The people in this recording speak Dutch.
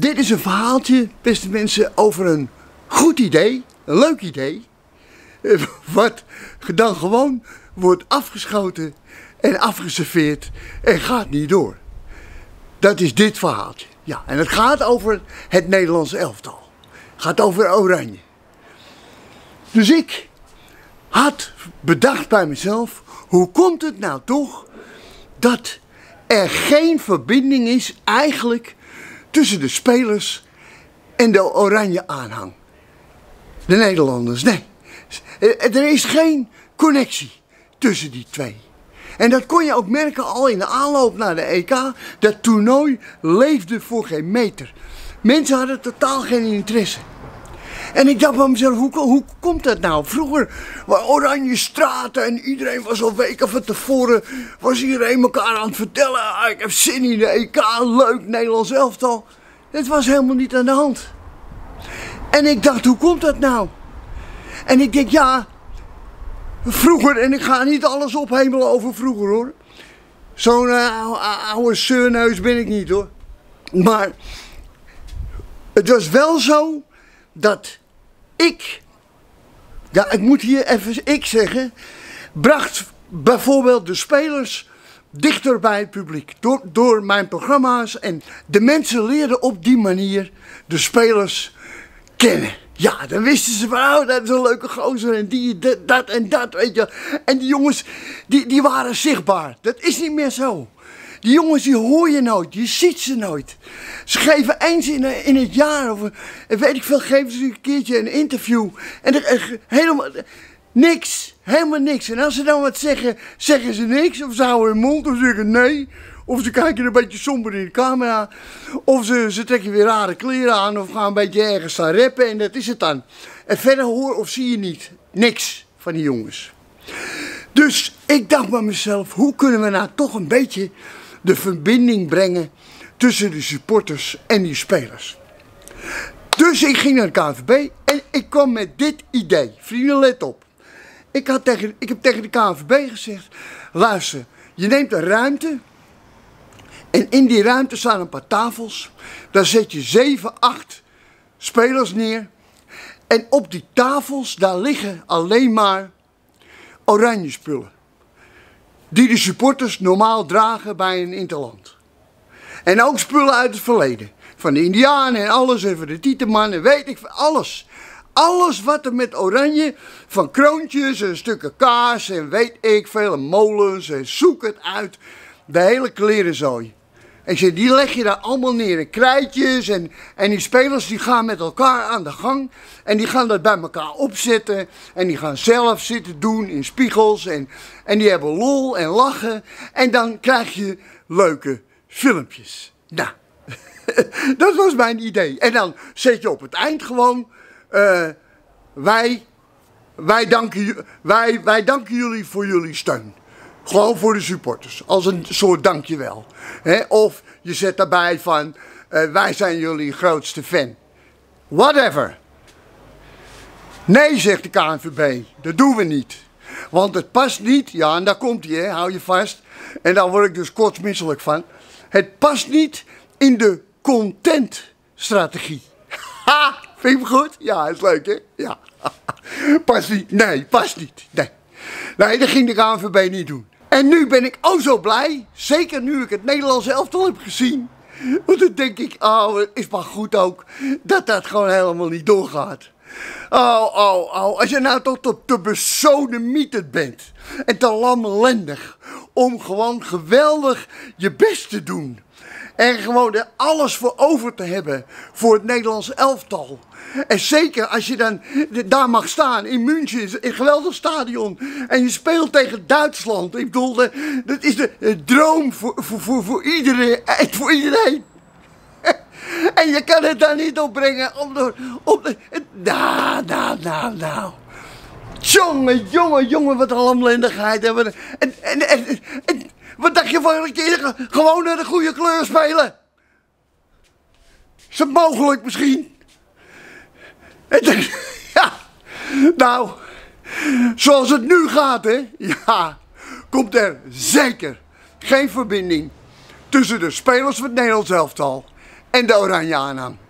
Dit is een verhaaltje, beste mensen, over een goed idee, een leuk idee, wat dan gewoon wordt afgeschoten en afgeserveerd en gaat niet door. Dat is dit verhaaltje. Ja, en het gaat over het Nederlandse elftal. Het gaat over Oranje. Dus ik had bedacht bij mezelf, hoe komt het nou toch dat er geen verbinding is eigenlijk tussen de spelers en de Oranje aanhang. De Nederlanders, nee. Er is geen connectie tussen die twee. En dat kon je ook merken al in de aanloop naar de EK. Dat toernooi leefde voor geen meter. Mensen hadden totaal geen interesse. En ik dacht bij mezelf, hoe komt dat nou? Vroeger waren Oranje straten en iedereen was al weken van tevoren, was iedereen elkaar aan het vertellen, ik heb zin in de EK, leuk Nederlands elftal. Het was helemaal niet aan de hand. En ik dacht, hoe komt dat nou? En ik denk, ja, vroeger, en ik ga niet alles ophemelen over vroeger hoor. Zo'n oude zeurneus ben ik niet hoor. Maar het was wel zo dat ik, ja ik moet hier even ik zeggen, bracht bijvoorbeeld de spelers dichter bij het publiek door mijn programma's. En de mensen leerden op die manier de spelers kennen. Ja, dan wisten ze van, oh, dat is een leuke gozer en die, dat en dat, weet je. En die jongens, die waren zichtbaar. Dat is niet meer zo. Die jongens, die hoor je nooit, je ziet ze nooit. Ze geven eens in het jaar, of weet ik veel, geven ze een keertje een interview. En helemaal niks, helemaal niks. En als ze dan wat zeggen, zeggen ze niks. Of ze houden hun mond, of ze zeggen nee. Of ze kijken een beetje somber in de camera. Of ze trekken weer rare kleren aan, of gaan een beetje ergens staan rappen. En dat is het dan. En verder hoor of zie je niet. Niks van die jongens. Dus ik dacht bij mezelf, hoe kunnen we nou toch een beetje de verbinding brengen tussen de supporters en die spelers. Dus ik ging naar de KNVB en ik kwam met dit idee. Vrienden, let op. Ik heb tegen de KNVB gezegd, luister, je neemt een ruimte en in die ruimte staan een paar tafels. Daar zet je 7, 8 spelers neer en op die tafels, daar liggen alleen maar Oranje spullen. Die de supporters normaal dragen bij een interland. En ook spullen uit het verleden. Van de Indianen en alles, en van de Tietemannen, weet ik, alles. Alles wat er met Oranje, van kroontjes en stukken kaas en weet ik veel, en molens en zoek het uit. De hele klerenzooi. En die leg je daar allemaal neer in krijtjes en die spelers die gaan met elkaar aan de gang. En die gaan dat bij elkaar opzetten en die gaan zelf zitten doen in spiegels en die hebben lol en lachen. En dan krijg je leuke filmpjes. Nou, dat was mijn idee. En dan zet je op het eind gewoon, wij danken jullie voor jullie steun. Gewoon voor de supporters, als een soort dankjewel. He? Of je zet daarbij van, wij zijn jullie grootste fan. Whatever. Nee, zegt de KNVB, dat doen we niet. Want het past niet, ja en daar komt hij, hou je vast. En daar word ik dus kotsmisselijk van. Het past niet in de contentstrategie. Ha, vind je hem goed? Ja, is leuk hè? Ja. Past niet, nee, past niet, nee. Nee, dat ging de KNVB niet doen. En nu ben ik ook zo blij, zeker nu ik het Nederlandse elftal heb gezien. Want dan denk ik, oh, het is maar goed ook dat dat gewoon helemaal niet doorgaat. Oh, als je nou toch te besodemieterd bent en te lamlendig om gewoon geweldig je best te doen. En gewoon er alles voor over te hebben voor het Nederlands elftal. En zeker als je dan daar mag staan in München, in een geweldig stadion. En je speelt tegen Duitsland. Ik bedoel, dat is de droom voor iedereen. Voor iedereen. En je kan het daar niet op brengen. Nou. Jongen, wat een lamlendigheid. En wat dacht je van een keer? Gewoon naar de goede kleur spelen. Is het mogelijk misschien? Ja, nou, zoals het nu gaat, hè, ja, komt er zeker geen verbinding tussen de spelers van het Nederlands elftal en de Oranje aan hem.